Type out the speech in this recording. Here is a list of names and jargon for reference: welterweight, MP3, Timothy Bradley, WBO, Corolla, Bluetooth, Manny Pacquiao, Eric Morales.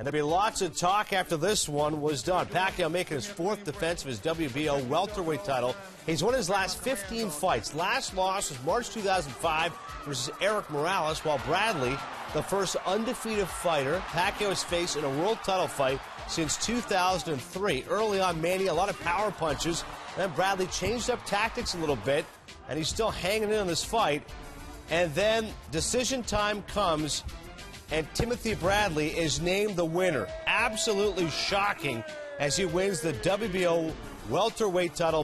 And there'll be lots of talk after this one was done. Pacquiao making his fourth defense of his WBO welterweight title. He's won his last 15 fights. Last loss was March 2005 versus Eric Morales, while Bradley, the first undefeated fighter Pacquiao has faced in a world title fight since 2003. Early on, Manny, a lot of power punches. Then Bradley changed up tactics a little bit, and he's still hanging in on this fight. And then decision time comes, and Timothy Bradley is named the winner. Absolutely shocking as he wins the WBO welterweight title.